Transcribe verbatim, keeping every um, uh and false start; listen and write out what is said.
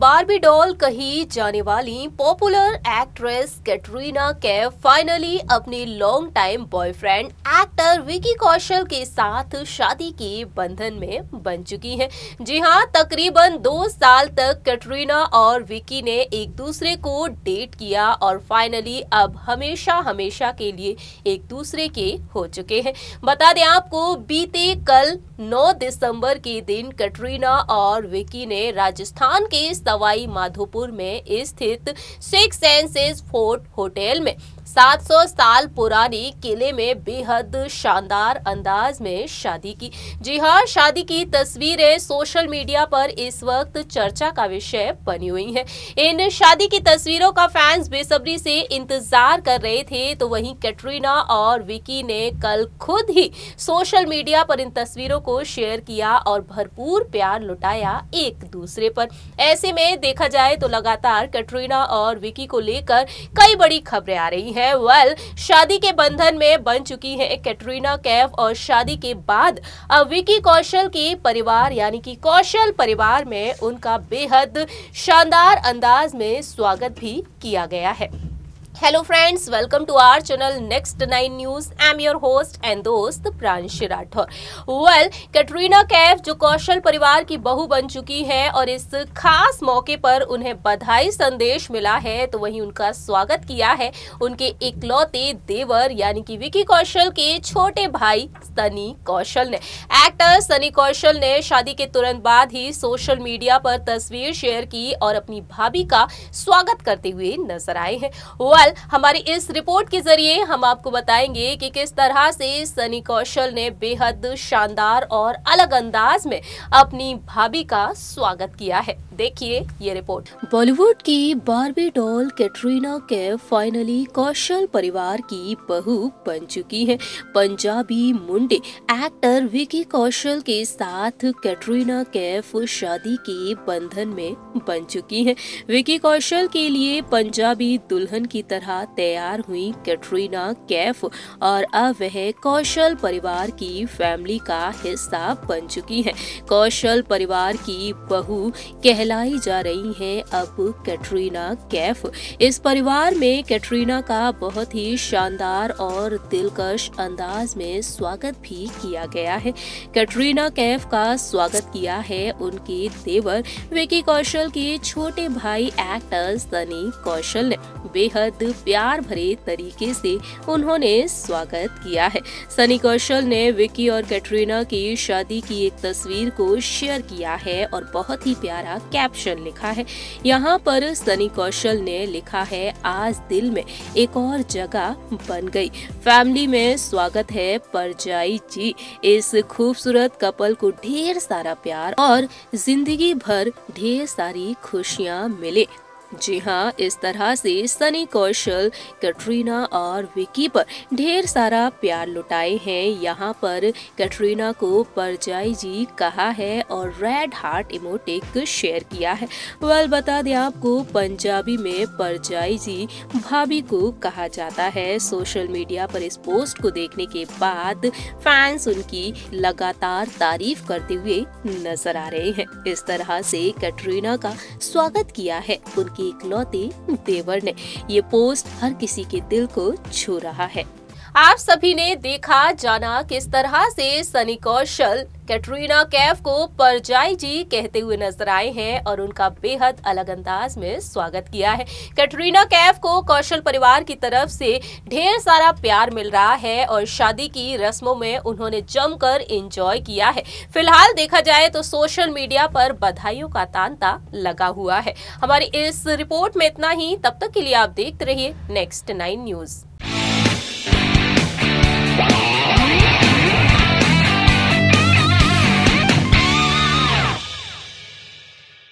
Barbie doll कही जाने वाली popular actress Katrina Kaif finally अपने long time boyfriend actor Vicky Kaushal के साथ शादी के बंधन में बन चुकी हैं। जी हां, तकरीबन दो साल तक कैटरीना और विकी ने एक दूसरे को डेट किया और फाइनली अब हमेशा हमेशा के लिए एक दूसरे के हो चुके हैं। बता दें आपको, बीते कल नौ दिसंबर के दिन कैटरीना और विकी ने राजस्थान के सवाई माधोपुर में स्थित सिक्स सेंसेस फोर्ट होटल में सात सौ साल पुराने किले में बेहद शानदार अंदाज में शादी की। जी हाँ, शादी की तस्वीरें सोशल मीडिया पर इस वक्त चर्चा का विषय बनी हुई हैं। इन शादी की तस्वीरों का फैंस बेसब्री से इंतजार कर रहे थे, तो वहीं कैटरीना और विकी ने कल खुद ही सोशल मीडिया पर इन तस्वीरों को शेयर किया और भरपूर प्यार लुटाया एक दूसरे पर। ऐसे में देखा जाए तो लगातार कैटरीना और विकी को लेकर कई बड़ी खबरें आ रही हैं। वेल, शादी के बंधन में बन चुकी है कैटरीना कैफ और शादी के बाद अब विकी कौशल के परिवार यानी कि कौशल परिवार में उनका बेहद शानदार अंदाज में स्वागत भी किया गया है। Hello friends, welcome to our channel next nine news. I am your host and दोस्त प्रांशी राठौर। वेल, कैटरीना कैफ जो कौशल परिवार की बहू बन चुकी हैं और इस खास मौके पर उन्हें बधाई संदेश मिला है, तो वहीं उनका स्वागत किया है उनके इकलौते देवर यानी कि विकी कौशल के छोटे भाई सनी कौशल ने। एक्टर सनी कौशल ने शादी के तुरंत बाद ही सोशल मीडिया पर तस्वीर शेयर की और अपनी भाभी का स्वागत करते हुए नजर आए हैं। वेल, हमारी इस रिपोर्ट के जरिए हम आपको बताएंगे कि किस तरह से सनी कौशल ने बेहद शानदार और अलग अंदाज में अपनी भाभी का स्वागत किया है। देखिए ये रिपोर्ट। बॉलीवुड की Barbie doll Katrina Kaif finally Kaushal परिवार की बहू बन चुकी है। पंजाबी मुंडे एक्टर विकी कौशल के साथ कैटरीना कैफ शादी के बंधन में बन चुकी है। विकी कौशल के लिए पंजाबी दुल्हन की तरह तैयार हुई कैटरीना कैफ और अब वह कौशल परिवार की फैमिली का हिस्सा बन चुकी है। कौशल परिवार की बहू कहलाई जा रही हैं अब कैटरीना कैफ। इस परिवार में कैटरीना का बहुत ही शानदार और दिलकश अंदाज में स्वागत भी किया गया है। कैटरीना कैफ का स्वागत किया है उनके देवर विकी कौशल के छोटे भाई एक्टर सनी कौशल ने। बेहद प्यार भरे तरीके से उन्होंने स्वागत किया है। सनी कौशल ने विकी और कैटरीना की शादी की एक तस्वीर को शेयर किया है और बहुत ही प्यारा कैप्शन लिखा है। यहाँ पर सनी कौशल ने लिखा है, आज दिल में एक और जगह बन गई, फैमिली में स्वागत है परजाई जी। इस खूबसूरत कपल को ढेर सारा प्यार और जिंदगी भर ढेर सारी खुशियाँ मिले। जी हाँ, इस तरह से सनी कौशल कैटरीना और विकी पर ढेर सारा प्यार लुटाए हैं। यहाँ पर कैटरीना को परजाई जी कहा है और रेड हार्ट इमोटिक शेयर किया है। वेल, बता दें आपको, पंजाबी में परजाई जी भाभी को कहा जाता है। सोशल मीडिया पर इस पोस्ट को देखने के बाद फैंस उनकी लगातार तारीफ करते हुए नजर आ रहे हैं। इस तरह से कैटरीना का स्वागत किया है उनकी इकलौते देवर ने। ये पोस्ट हर किसी के दिल को छू रहा है। आप सभी ने देखा जाना किस तरह से सनी कौशल कैटरीना कैफ को परजाई जी कहते हुए नजर आए हैं और उनका बेहद अलग अंदाज में स्वागत किया है। कैटरीना कैफ को कौशल परिवार की तरफ से ढेर सारा प्यार मिल रहा है और शादी की रस्मों में उन्होंने जमकर एंजॉय किया है। फिलहाल देखा जाए तो सोशल मीडिया पर बधाइयों का तांता लगा हुआ है। हमारी इस रिपोर्ट में इतना ही। तब तक के लिए आप देखते रहिए नेक्स्ट नाइन न्यूज।